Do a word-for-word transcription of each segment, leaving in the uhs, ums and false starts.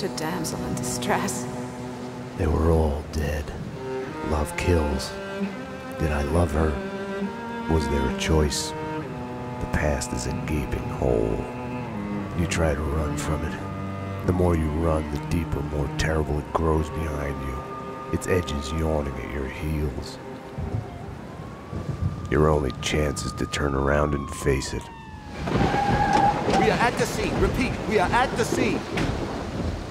such a damsel in distress. They were all dead. Love kills. Did I love her? Was there a choice? The past is a gaping hole. You try to run from it. The more you run, the deeper, more terrible it grows behind you, its edges yawning at your heels. Your only chance is to turn around and face it. We are at the sea. Repeat, we are at the sea.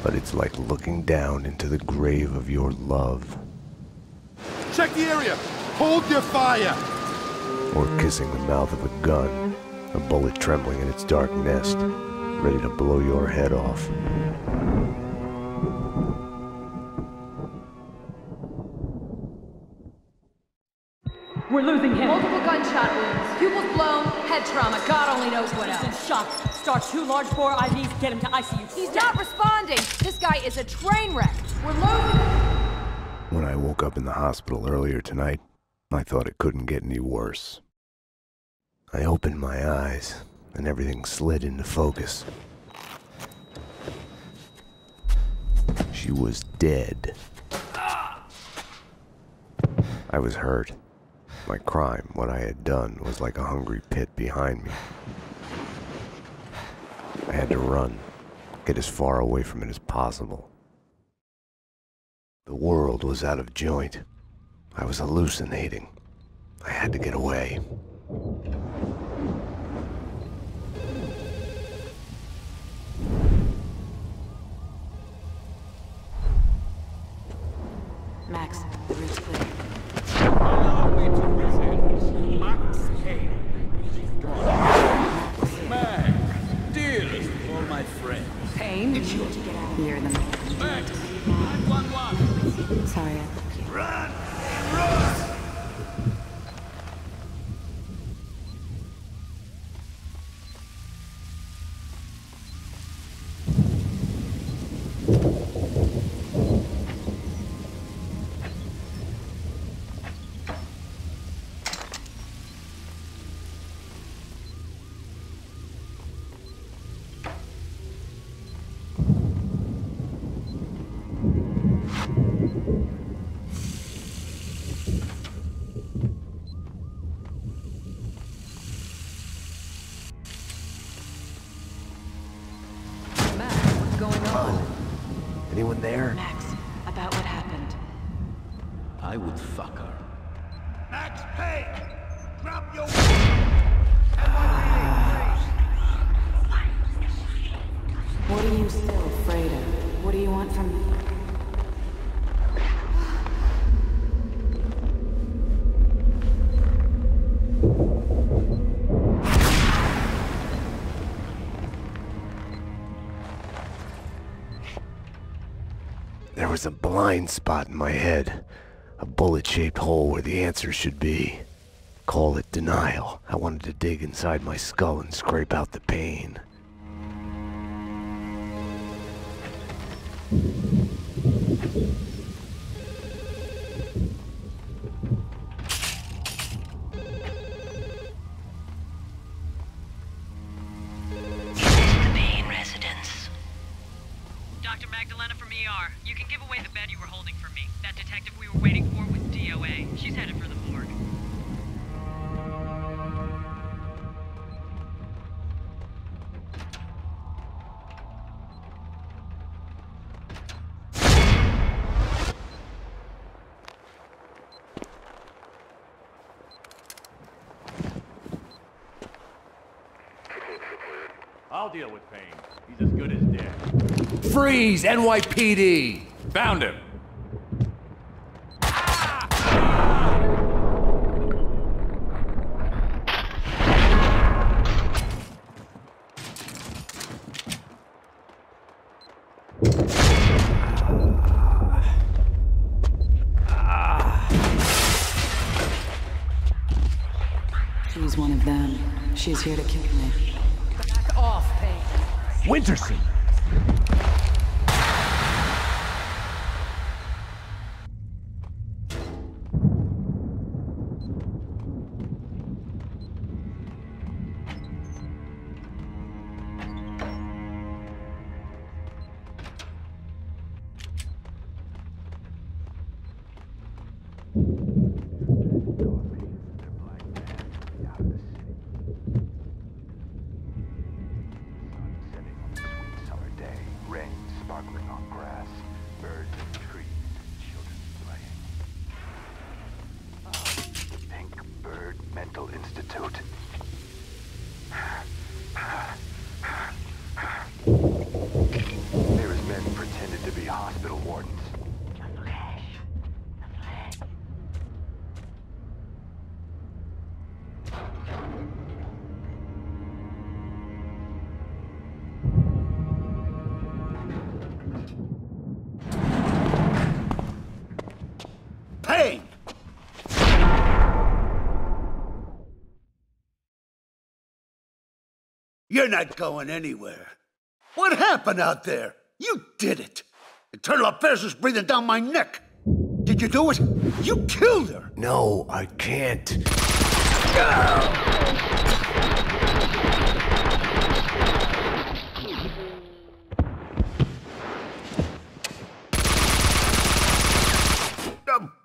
But it's like looking down into the grave of your love. Check the area. Hold your fire. Or kissing the mouth of a gun, a bullet trembling in its dark nest, ready to blow your head off. We're losing him. Multiple gunshot wounds, pupils blown, head trauma, God only knows what else. He's in shock. Start two large bore I Vs, get him to I C U. He's not responding. This guy is a train wreck. We're losing. When I woke up in the hospital earlier tonight, I thought it couldn't get any worse. I opened my eyes, and everything slid into focus. She was dead. I was hurt. My crime, what I had done, was like a hungry pit behind me. I had to run, get as far away from it as possible. The world was out of joint. I was hallucinating. I had to get away. Max, the route's clear. Allow me to present Max Payne. Max, dearest of all my friends. Payne, you need to get out of here. Max, nine one one. Sorry, I broke you. Run! Run! Anyone there? Max, about what happened. I would fuck her. Max Payne! Drop your N Y P D, please! What are you still afraid of? What do you want from me? There was a blind spot in my head, a bullet-shaped hole where the answer should be. Call it denial. I wanted to dig inside my skull and scrape out the pain. I'll deal with Payne. He's as good as dead. Freeze, N Y P D! Found him! She's one of them. She's here to kill me. Winterson! You're not going anywhere. What happened out there? You did it. Eternal Affairs is breathing down my neck. Did you do it? You killed her. No, I can't. Ah,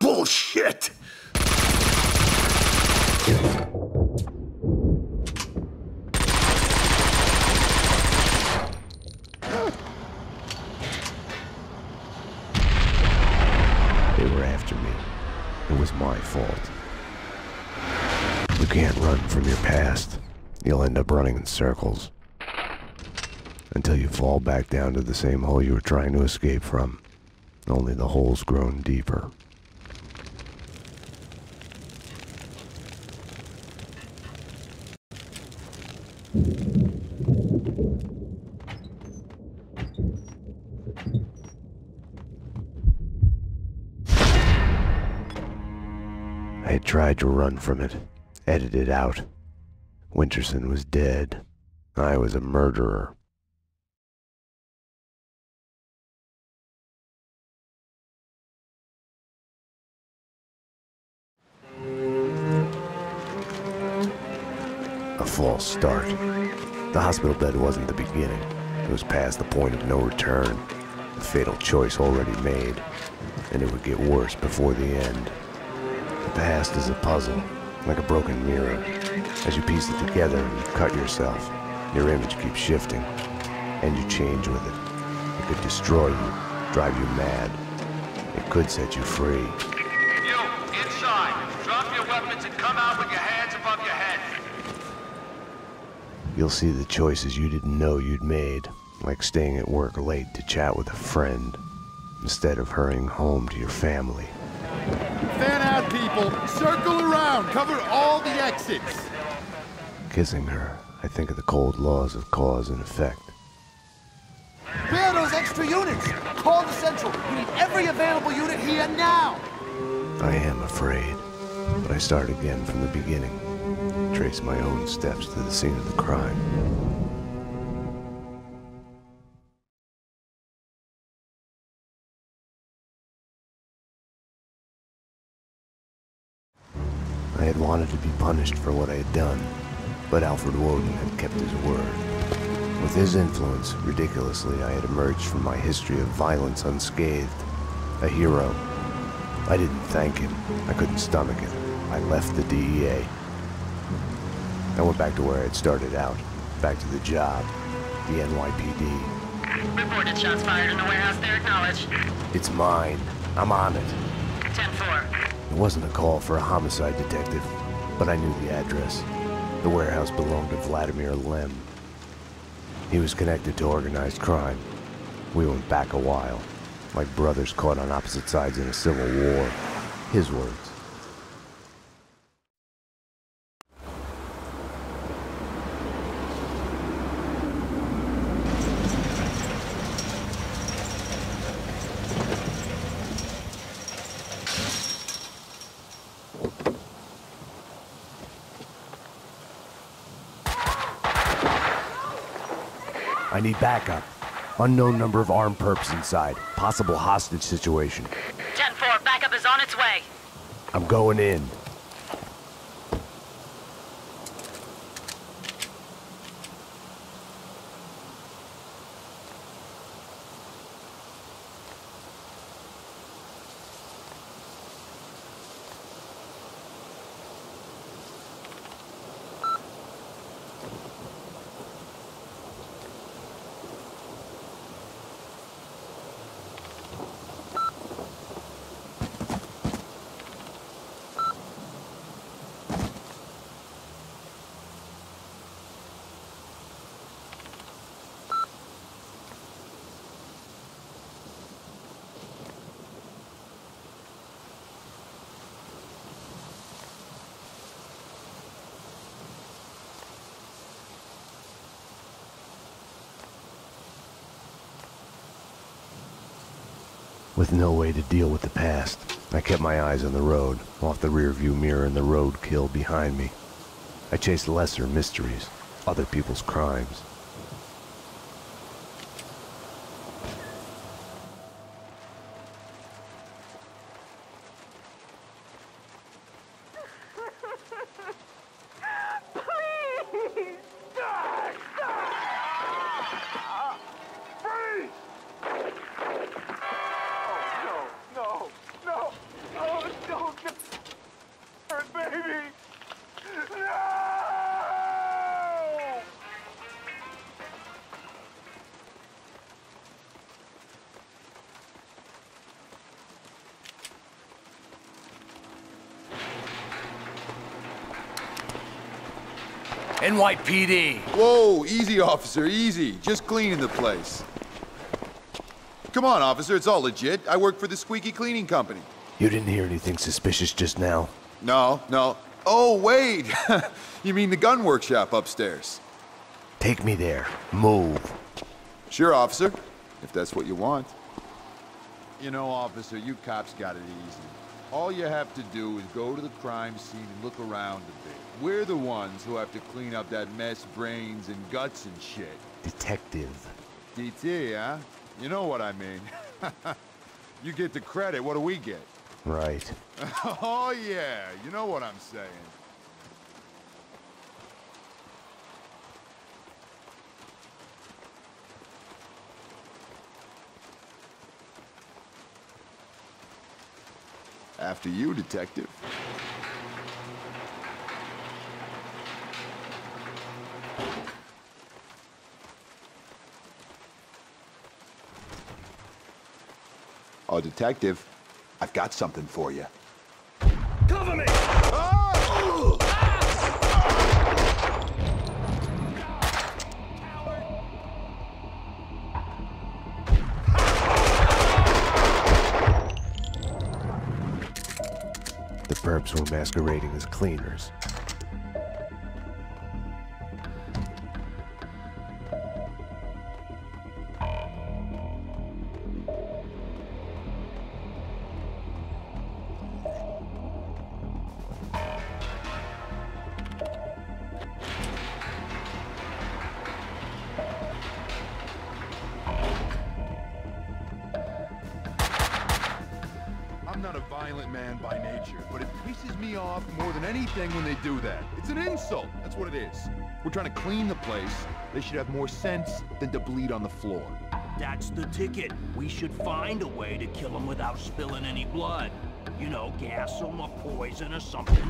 bullshit. My fault. You can't run from your past. You'll end up running in circles until you fall back down to the same hole you were trying to escape from. Only the hole's grown deeper. I tried to run from it, edit it out. Winterson was dead. I was a murderer. A false start. The hospital bed wasn't the beginning. It was past the point of no return. A fatal choice already made, and it would get worse before the end. The past is a puzzle, like a broken mirror. As you piece it together and you cut yourself, your image keeps shifting, and you change with it. It could destroy you, drive you mad. It could set you free. You, inside, drop your weapons and come out with your hands above your head. You'll see the choices you didn't know you'd made, like staying at work late to chat with a friend, instead of hurrying home to your family. Fan out, people. Circle around. Cover all the exits. Kissing her, I think of the cold laws of cause and effect. Clear those extra units. Call the Central. We need every available unit here now. I am afraid, but I start again from the beginning. Trace my own steps to the scene of the crime. I had wanted to be punished for what I had done, but Alfred Woden had kept his word. With his influence, ridiculously, I had emerged from my history of violence unscathed. A hero. I didn't thank him. I couldn't stomach it. I left the D E A. I went back to where I had started out, back to the job, the N Y P D. Reported shots fired in the warehouse. They're acknowledged. It's mine. I'm on it. ten four. It wasn't a call for a homicide detective, but I knew the address. The warehouse belonged to Vladimir Lem. He was connected to organized crime. We went back a while, like brothers caught on opposite sides in a civil war. His words. I need backup. Unknown number of armed perps inside. Possible hostage situation. ten four, backup is on its way. I'm going in. With no way to deal with the past, I kept my eyes on the road, off the rearview mirror and the roadkill behind me. I chased lesser mysteries, other people's crimes. N Y P D. Whoa, easy, officer, easy. Just cleaning the place. Come on, officer, it's all legit. I work for the Squeaky Cleaning Company. You didn't hear anything suspicious just now? No, no. Oh, wait. You mean the gun workshop upstairs? Take me there. Move. Sure, officer, if that's what you want. You know, officer, you cops got it easy. All you have to do is go to the crime scene and look around a bit. We're the ones who have to clean up that mess, brains and guts and shit. Detective. D T, huh? You know what I mean. You get the credit, what do we get? Right. Oh yeah, you know what I'm saying. After you, detective. Oh, detective, I've got something for you. Cover me! Oh! Ah! The perps were masquerading as cleaners. We're trying to clean the place. They should have more sense than to bleed on the floor. That's the ticket. We should find a way to kill them without spilling any blood. You know, gas them or poison or something.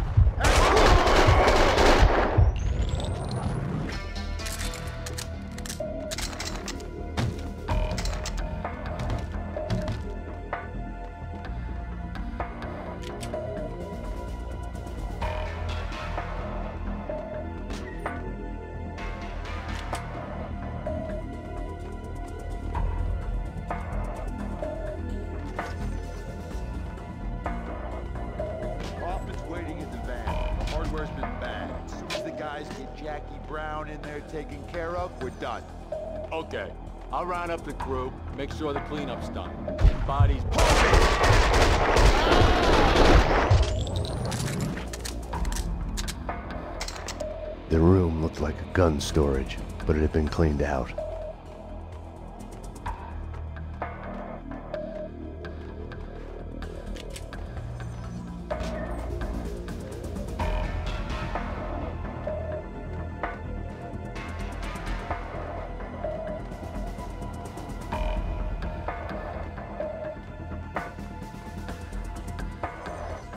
I'll round up the crew, make sure the cleanup's done. Bodies... The room looked like a gun storage, but it had been cleaned out.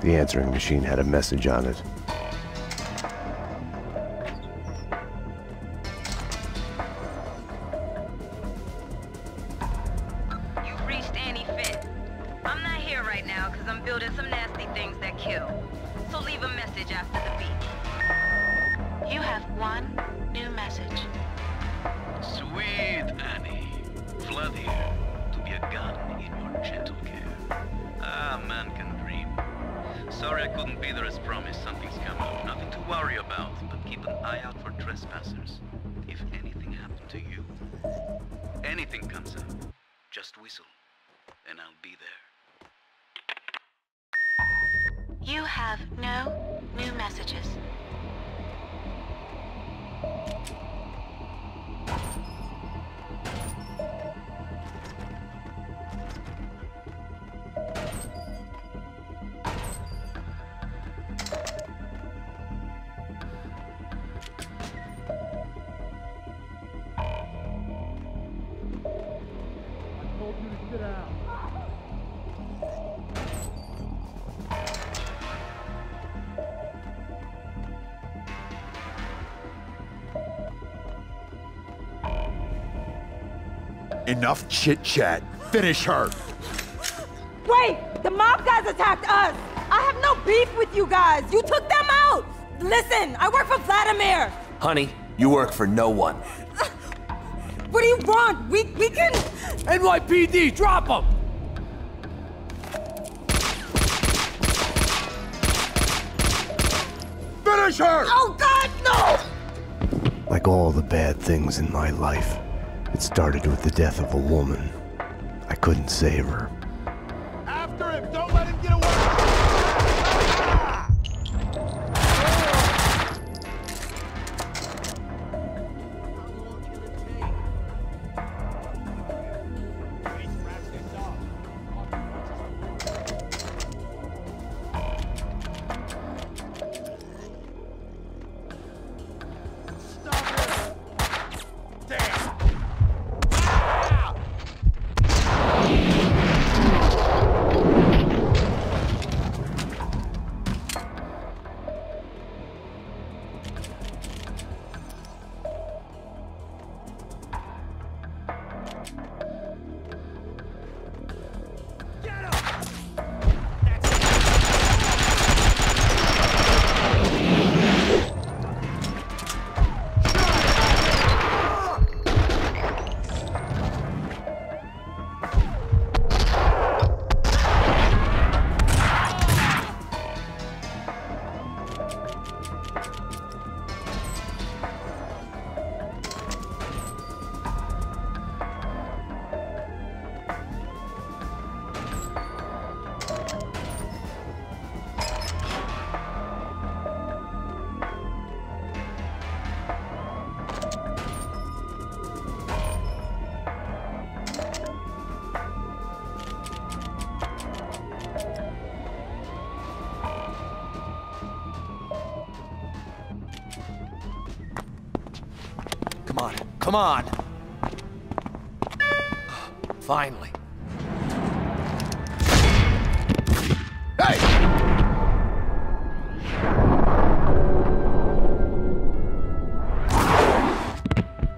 The answering machine had a message on it. You've reached Annie Finn. I'm not here right now because I'm building some nasty things that kill. So leave a message after the beep. You have one new message. Sweet Annie. Vlad here. To be a gun in your gentle care. Ah, man can dream. Sorry I couldn't be there as promised. Something's come up. Nothing to worry about, but keep an eye out for trespassers. If anything happened to you, anything comes up, just whistle. and I'll be there. You have no new messages. Enough chit-chat. Finish her. Wait! The mob guys attacked us! I have no beef with you guys! You took them out! Listen, I work for Vladimir! Honey, you work for no one. Uh, what do you want? We, we can... N Y P D, drop them! Finish her! Oh, God, no! Like all the bad things in my life, it started with the death of a woman. I couldn't save her. After him! Don't let him get Come on! Finally. Hey!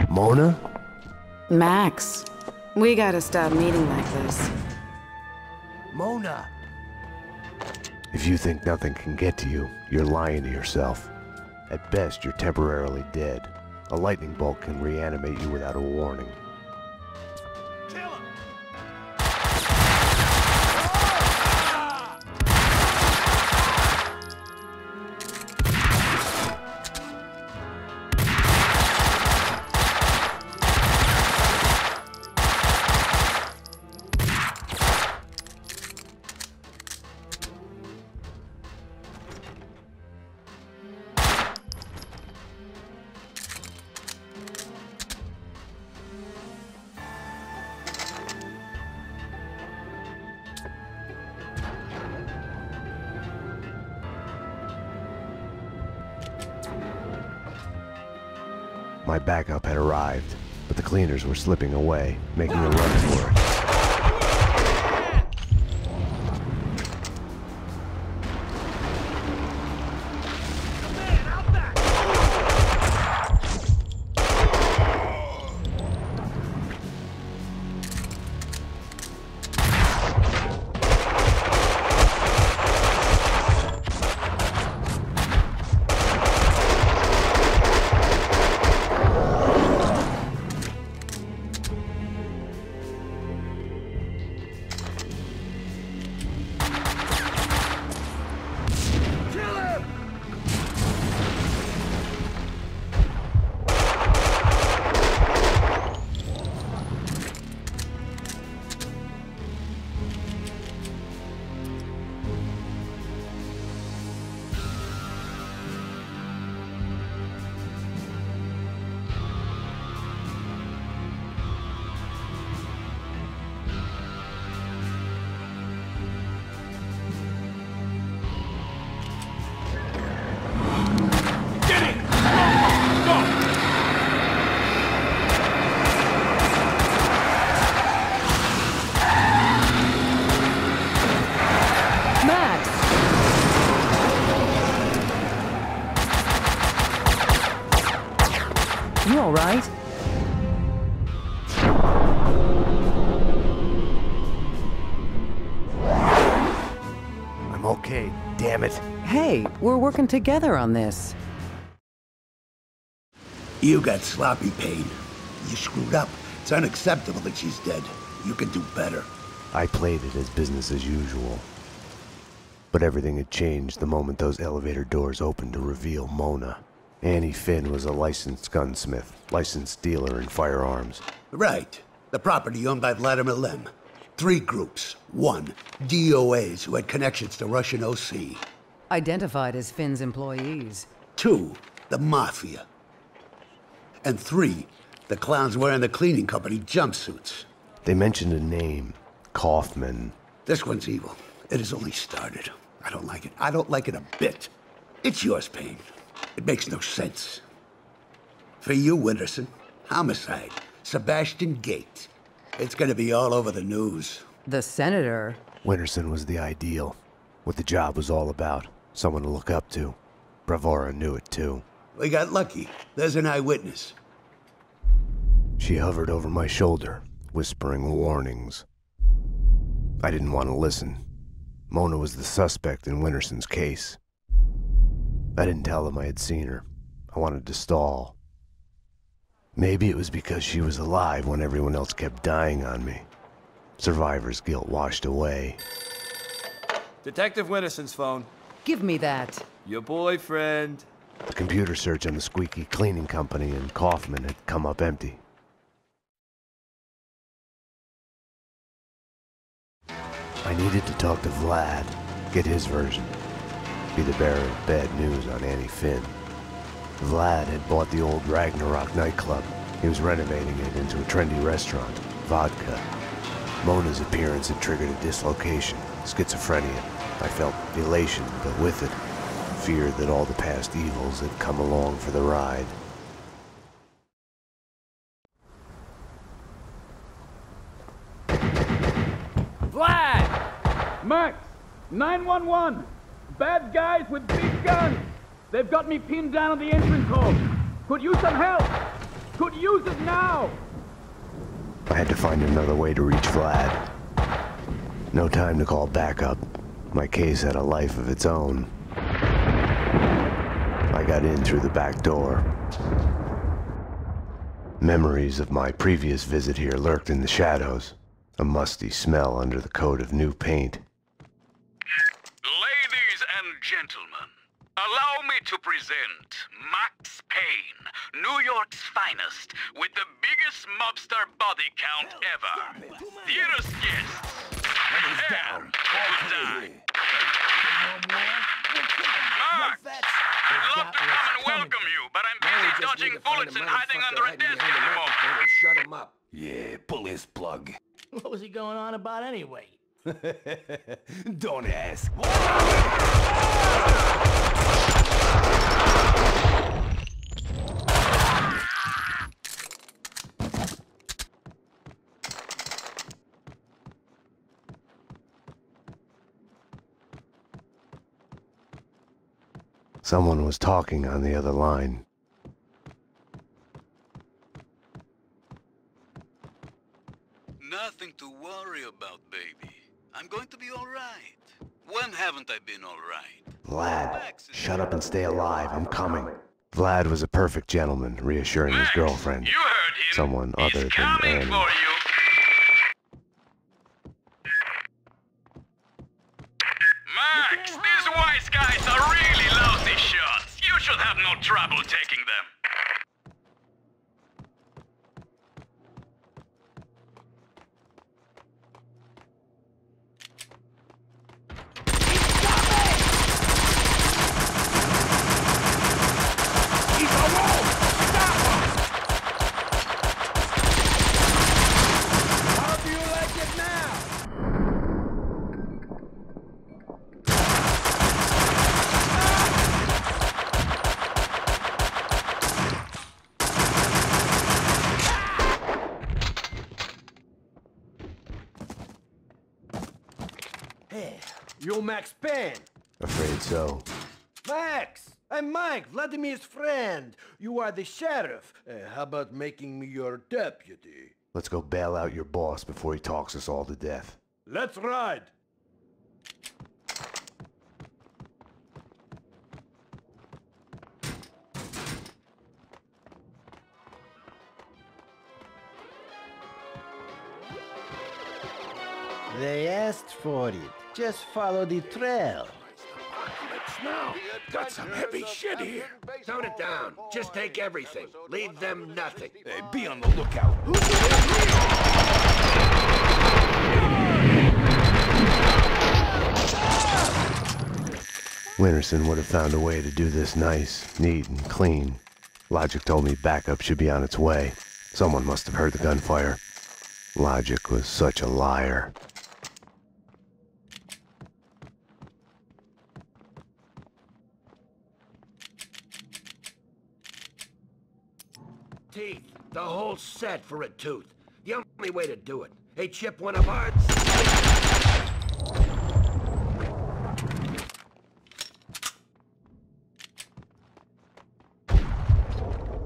Mona? Max, we gotta stop meeting like this. Mona! If you think nothing can get to you, you're lying to yourself. At best, you're temporarily dead. A lightning bolt can reanimate you without a warning. Kill him. My backup had arrived, but the cleaners were slipping away, making a run for it. now, right? I'm okay, damn it. Hey, we're working together on this. You got sloppy, Payne. You screwed up. It's unacceptable that she's dead. You can do better. I played it as business as usual. But everything had changed the moment those elevator doors opened to reveal Mona. Annie Finn was a licensed gunsmith, licensed dealer in firearms. Right. The property owned by Vladimir Lem. Three groups. One, D O As who had connections to Russian O C. Identified as Finn's employees. Two, the Mafia. And three, the clowns wearing the cleaning company jumpsuits. They mentioned a name, Kaufman. This one's evil. It has only started. I don't like it. I don't like it a bit. It's yours, Payne. It makes no sense. For you, Winterson, homicide. Sebastian Gate. It's gonna be all over the news. The senator. Winterson was the ideal. What the job was all about. Someone to look up to. Bravura knew it, too. We got lucky. There's an eyewitness. She hovered over my shoulder, whispering warnings. I didn't want to listen. Mona was the suspect in Winterson's case. I didn't tell them I had seen her. I wanted to stall. Maybe it was because she was alive when everyone else kept dying on me. Survivor's guilt washed away. Detective Winterson's phone. Give me that. Your boyfriend. The computer search on the Squeaky Cleaning Company and Kaufman had come up empty. I needed to talk to Vlad, get his version, be the bearer of bad news on Annie Finn. Vlad had bought the old Ragnarok nightclub. He was renovating it into a trendy restaurant, vodka. Mona's appearance had triggered a dislocation, schizophrenia. I felt elation, but with it, fear that all the past evils had come along for the ride. Max, nine one one! Bad guys with big guns! They've got me pinned down at the entrance hall! Could use some help! Could use it now! I had to find another way to reach Vlad. No time to call backup. My case had a life of its own. I got in through the back door. Memories of my previous visit here lurked in the shadows. A musty smell under the coat of new paint. Gentlemen, allow me to present Max Payne, New York's finest, with the biggest mobster body count ever. Dearest guests, prepare to die. Max, I'd love to come and welcome you, but I'm busy dodging bullets and hiding under a desk at the moment. Shut him up. Yeah, pull his plug. What was he going on about anyway? Don't ask. Someone was talking on the other line. Nothing to worry about, baby. I'm going to be all right. When haven't I been all right? Vlad, shut up and stay alive. I'm coming. Vlad was a perfect gentleman, reassuring Max, his girlfriend. You heard him. Someone He's other than Annie. For you. Max, these wise guys are really lousy shots. You should have no trouble taking them. Max Payne. Afraid so. Max! I'm Mike, Vladimir's friend. You are the sheriff. Uh, how about making me your deputy? Let's go bail out your boss before he talks us all to death. Let's ride! They asked for it. Just follow the trail. Now, got some heavy shit here. Tone it down. Just take everything. Leave them nothing. Hey, be on the lookout. Winterson would have found a way to do this nice, neat, and clean. Logic told me backup should be on its way. Someone must have heard the gunfire. Logic was such a liar. Teeth. The whole set for a tooth. The only way to do it. Hey, chip one of ours.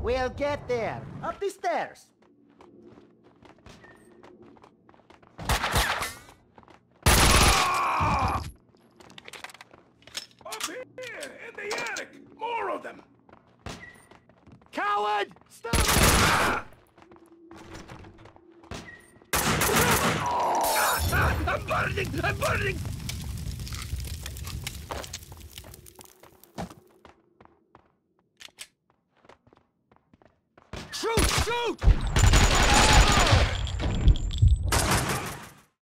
We'll get there. Up the stairs. Ah! Up here! In the attic! More of them! Coward! Stop it! Ah! Ah, ah, I'm burning! I'm burning! Shoot! Shoot!